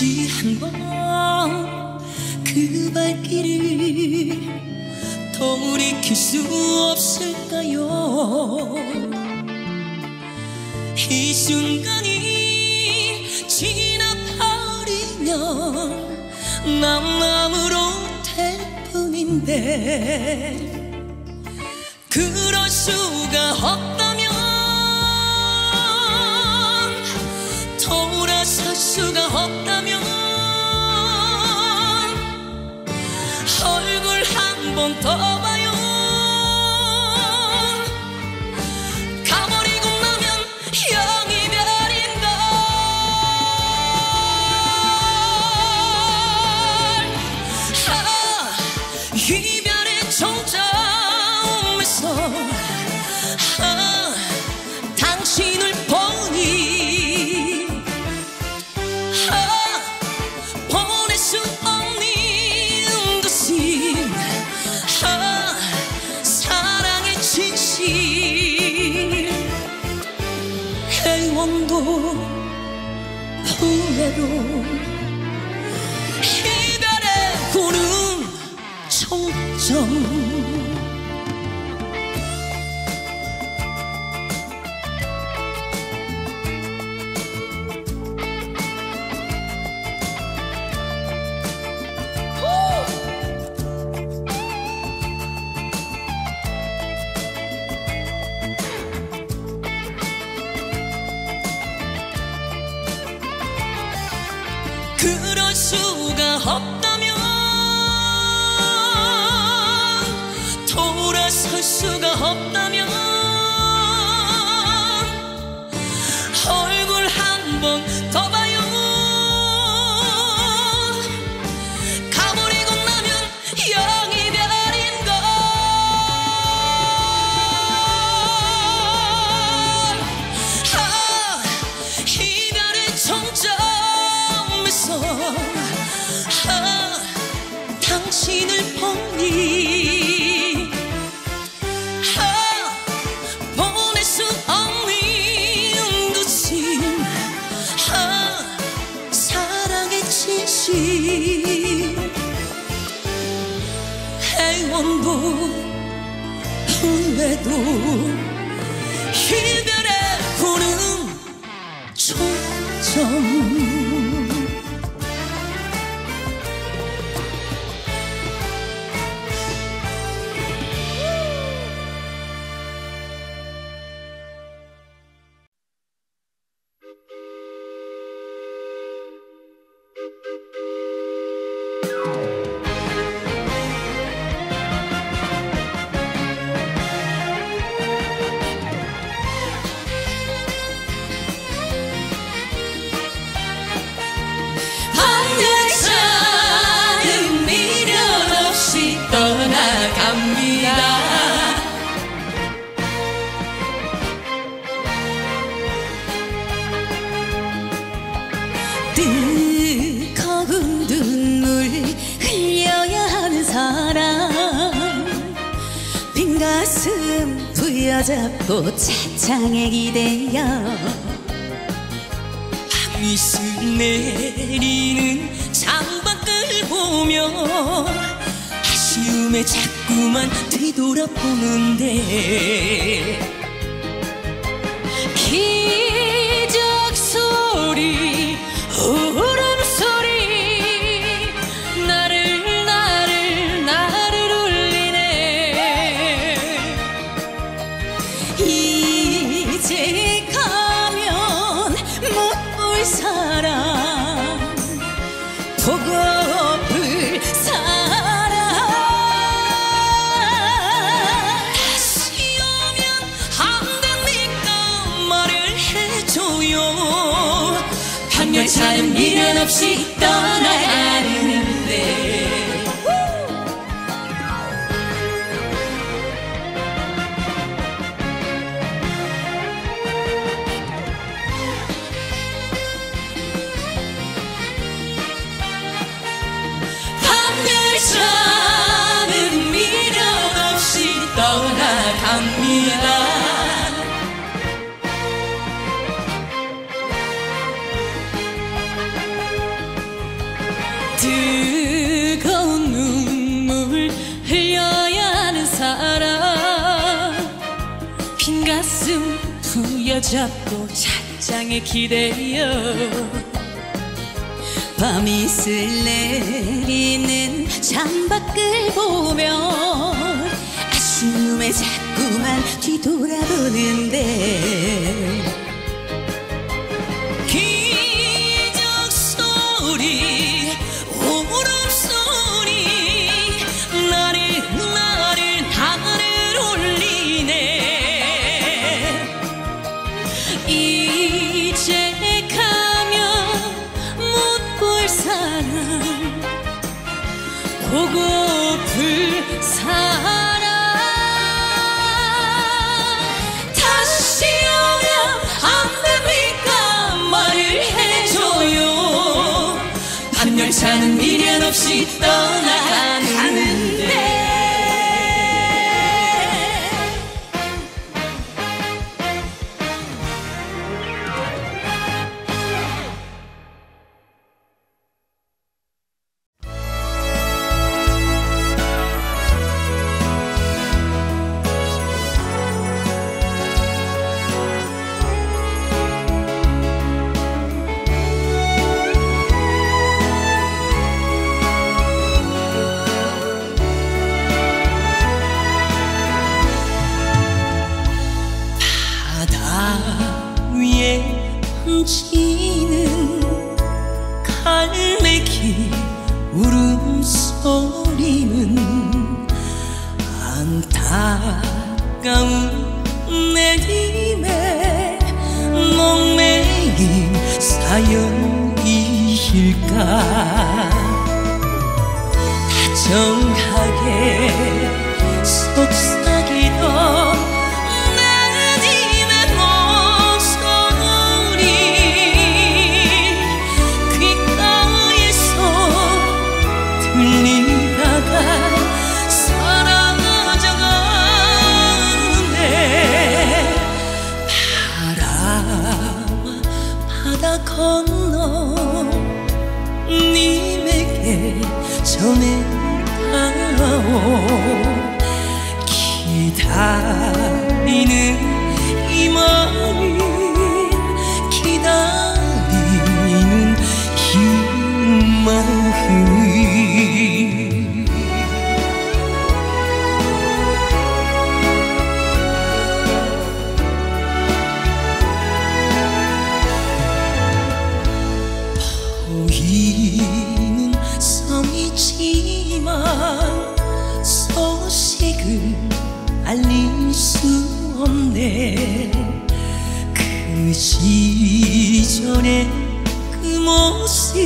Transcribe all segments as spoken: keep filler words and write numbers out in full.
다시 한번 그 발길을 돌이킬 수 없을까요? 이 순간이 지나버리면 난 남으로 될 뿐인데 그럴 수가 없다면 돌아설 수가 없다면 얼굴 한 번 더 봐요. 가버리고 나면 영이 별인걸. 아, 이별의 정점에서 아, 당신을 보니 해원도 후회로 이별의 구름 정점. 그럴 수가 없다면 돌아설 수가 없다면 얼굴 한 번 더 봐요. 가버리고 나면 영이 별인걸. 아, 이별의 정점 아, 당신을 보니 아, 보낼 수 없는 듯이 아, 사랑의 진심 애원도 후회도 이별의 구름 정점. 뜨거운 눈물 흘려야 하는 사람 빈 가슴 부여잡고 차창에 기대어 밤이슬 내리는 창밖을 보며 아쉬움에 자꾸만 뒤돌아보는데 기적 소리 울음소리 나를 나를 나를 울리네. 이제 가면 못 볼 사람 보고플 사람 다시 오면 안 됩니까 말을 해줘요. 열차는 미련 없이 떠나가는데 밤열차는 미련 없이 떠나갑니다. 후벼잡고 샷장에 기대어 밤이 슬 내리는 창밖을 보며 아쉬움에 자꾸만 뒤돌아보는데 기적소리 울음소리 나를 나를 나를 울리네. 이제 가면 못 볼 사람 보고플 사람 열차는 미련 없이 떠나가는데 지는 갈매기 울음소리는 안타까운 내 힘에 목매인 사연이일까. 다정하게 속삭이던 건너 님에게 전해 가오. 기다리는 이 마음 기다리는 긴 마음 알릴 수 없네. 그 시절의 그 모습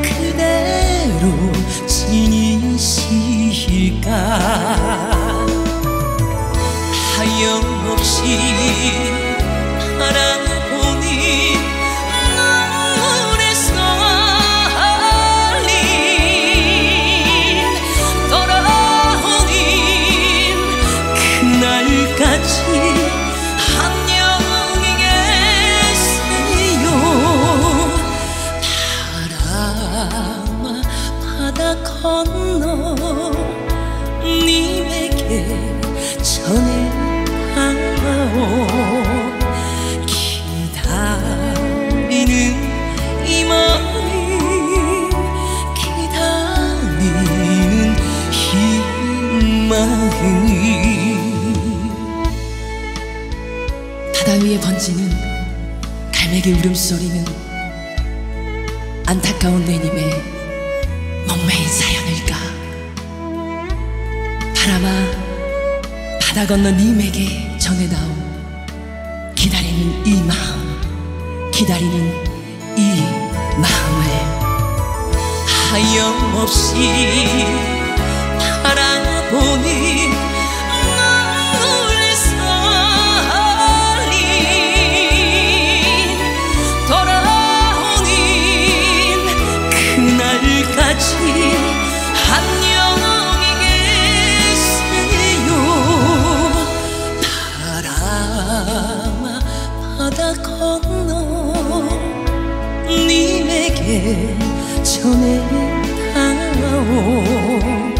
그대로 지니실까. 하염없이 바라보니 건너 님에게 전해가오. 기다리는 이 마음 기다리는 이 마음. 바다 위에 번지는 갈매기 울음소리는 안타까운 내 님의 멍매인 사연일까. 바람아 바다 건너 님에게 전해다오. 기다리는 이 마음 기다리는 이 마음을 하염없이 바라보니 안녕히 계세요. 바람아 바다 건너 님에게 전해가오.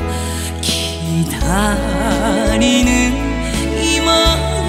기다리는 이 마음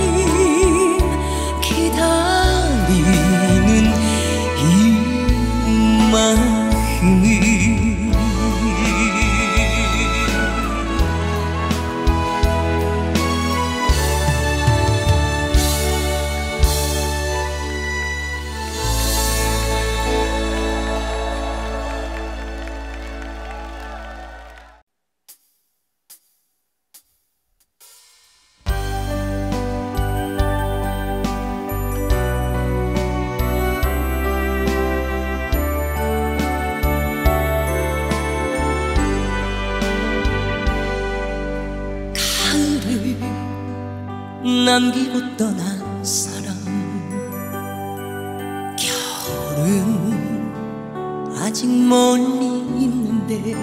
남기고 떠난 사람, 겨울은 아직 멀리 있는데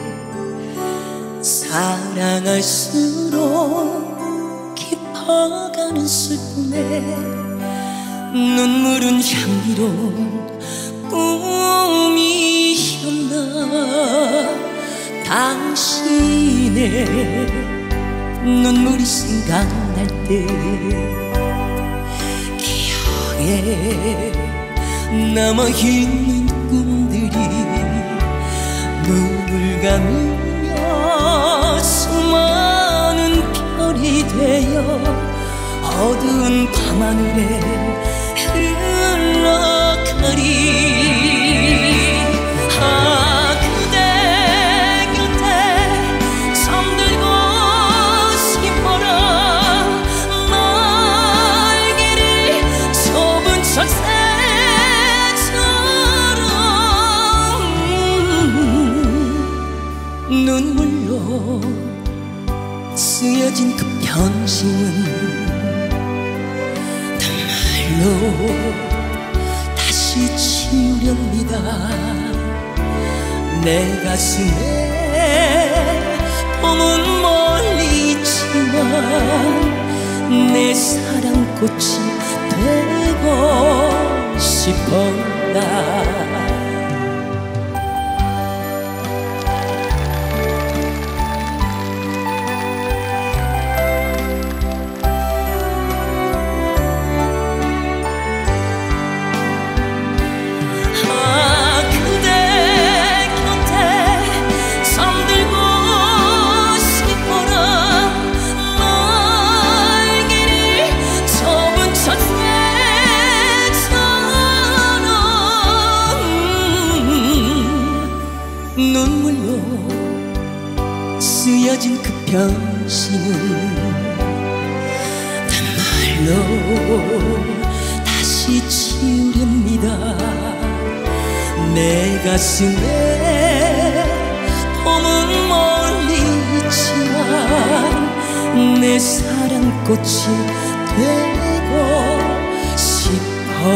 사랑할수록 깊어가는 슬픔에 눈물은 향기로운 꿈이었나. 당신의 눈물이 생각날 때 기억에 남아있는 꿈들이 눈을 감으며 수많은 별이 되어 어두운 밤하늘에 흘러가리. 아, 그대 곁에 잠들고 새처럼 눈물로 쓰여진 그 편지는 정말로 다시 지우렵니다. 내 가슴에 봄은 멀리 있지만 내 사랑꽃이 되고 싶었다. 눈물로 쓰여진 그 편지는 단말로 다시 지우렵니다. 내 가슴에 봄은 멀리 있지만 내 사랑꽃이 되고 싶었다.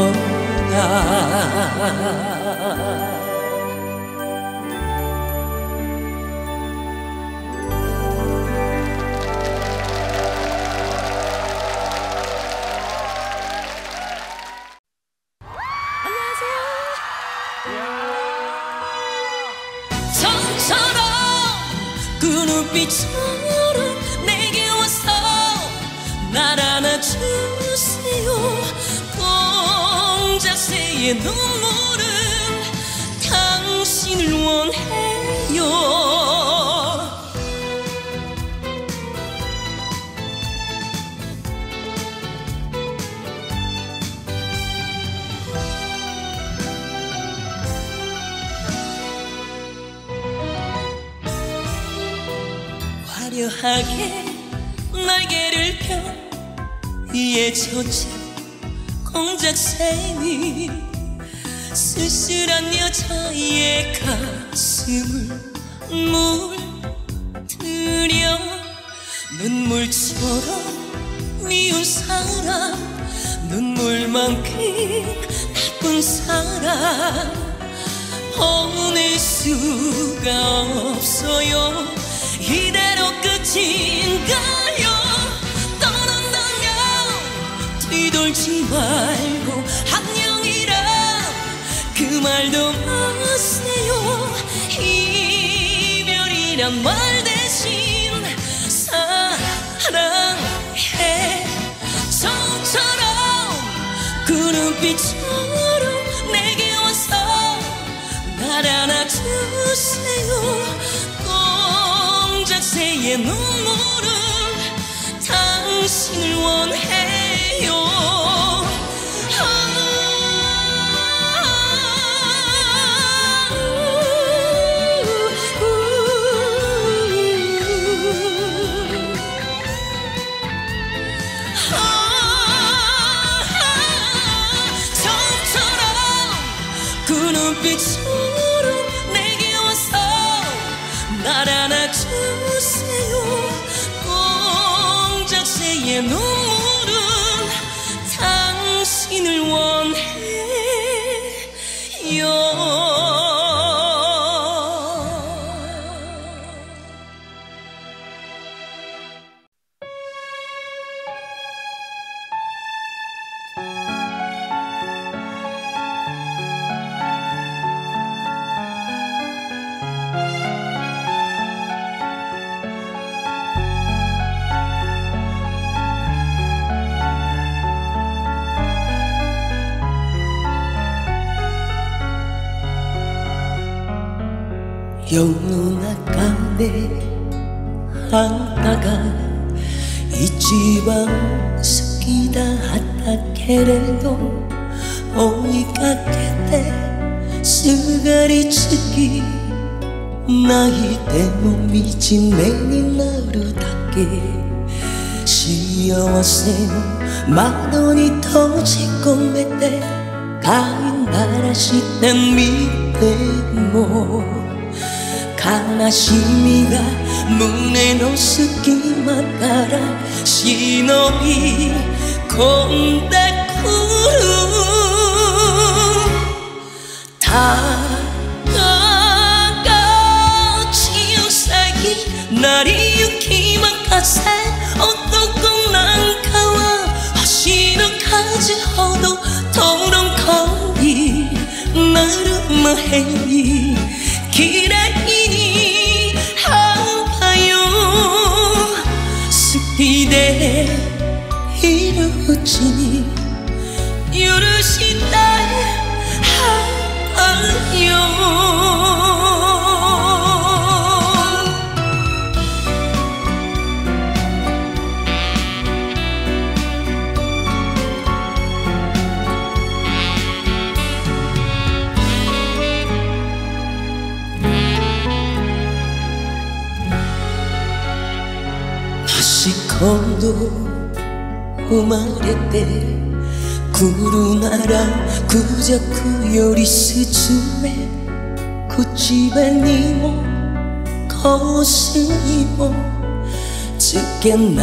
빛처럼 내게 와서 날 안아주세요. 공작새의 눈물은 당신을 원해요. 화려하게 날개를 펴 이에 젖은 공작새니 쓸쓸한 여자의 가슴을 물들여 눈물처럼 미운 사람, 눈물만큼 나쁜 사람 보낼 수가 없어요. 이대로 끝인가요? 떠난다면 뒤돌지 말고 안녕이라 그 말도 마세요. 이별이란 말 대신 사랑해. 저처럼 그 눈빛처럼 내게 와서 날 안아주세요. 공작새의 눈물은 당신을 원해요. 저처럼 그 눈빛처럼 내게 와서 날 안아주세요. 공작새의 눈물은 영롱아까네 한다가 이지방 스키다 하타케레도 오이카케테 스가리치기 나이대 몸이지 매니 나루다케 幸せの窓に閉じ込めて飼いならしてみても悲しみが胸の隙間から忍び込んでくるたかが強さになりゆき任せ 男なんかは星の数ほどとろんこになる前にきれいに羽ばよ好きでいるうちに許したい羽ばよ 今度生まれてくるならクジャクよりスズメ口紅も香水もつけ慣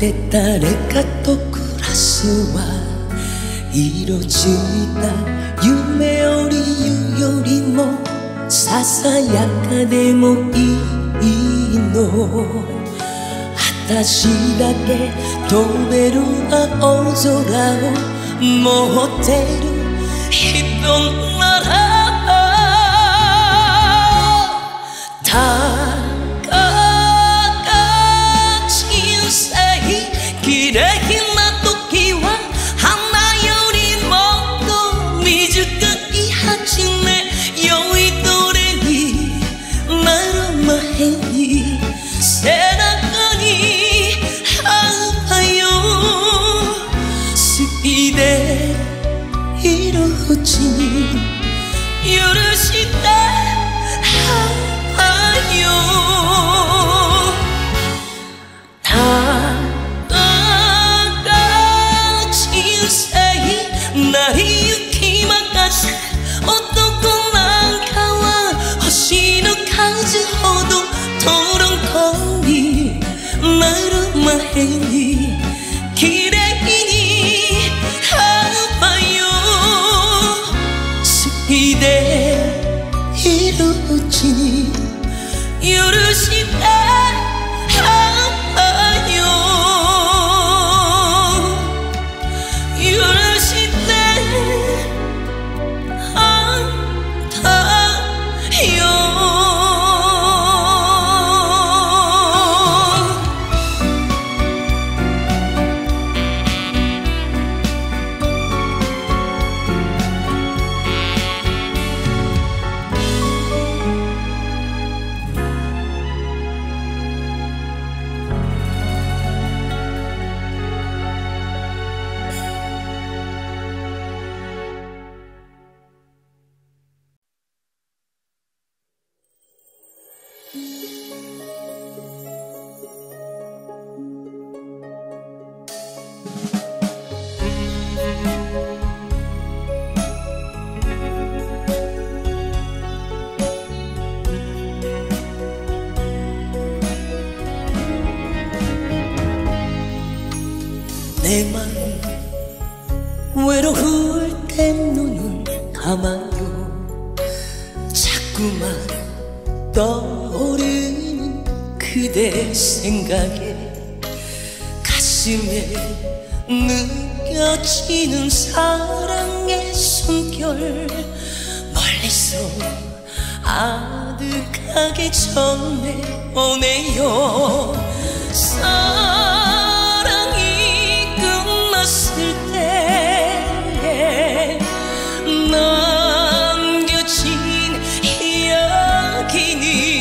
れて誰かと暮らすわ色づいた夢より言うよりもささやかでもいいの 私だけ飛べる青空を持ってる人ならたかが小さい綺麗な時は花よりもっと短い初め良い奴隷になる前に背中 남겨진 이야기니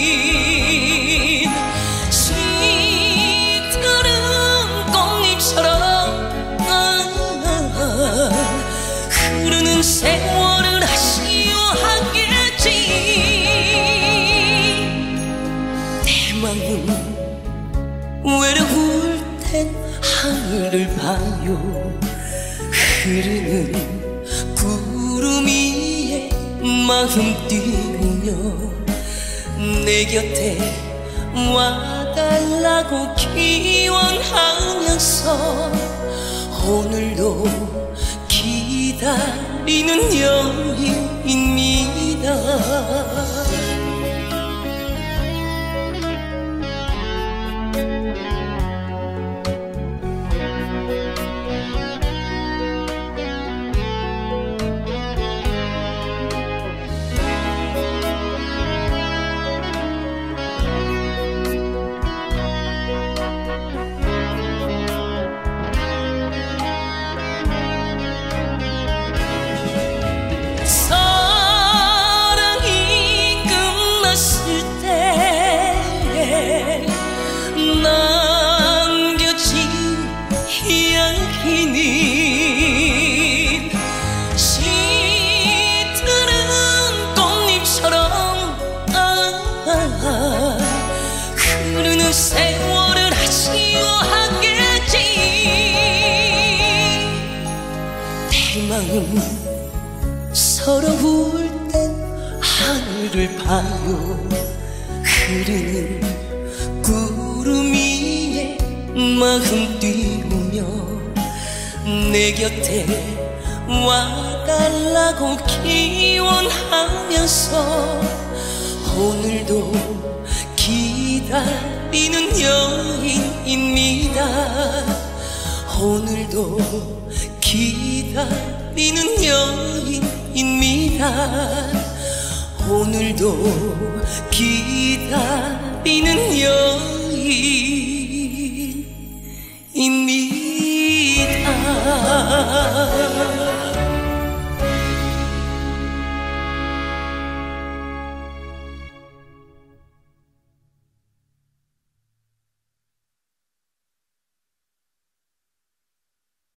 외로울 땐 하늘을 봐요. 흐르는 구름 위에 마음 띄우며 내 곁에 와달라고 기원하면서 오늘도 기다리는 여인입니다. 이야기는 시드는 꽃잎처럼 아, 흐르는 세월을 아쉬워하겠지. 내 마음 서러울 땐 하늘을 봐요. 흐르는 구름 위에 마음 띄우며 내 곁에 와달라고 기원하면서 오늘도 기다리는 여인입니다. 오늘도 기다리는 여인입니다. 오늘도 기다리는 여인 입니다.